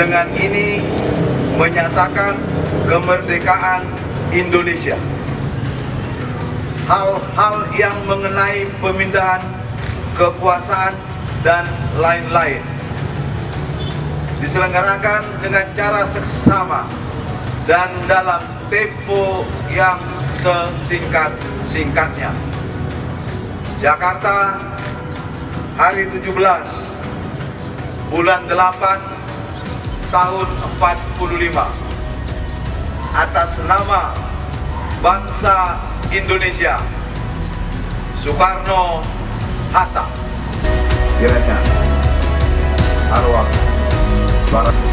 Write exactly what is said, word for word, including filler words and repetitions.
dengan ini menyatakan kemerdekaan Indonesia. Hal-hal yang mengenai pemindahan kekuasaan dan lain-lain diselenggarakan dengan cara seksama dan dalam tempo yang sesingkat-singkatnya. Jakarta, hari tujuh belas, bulan delapan, tahun empat puluh lima, atas nama bangsa Indonesia, Soekarno-Hatta. Kiranya arwah Barat.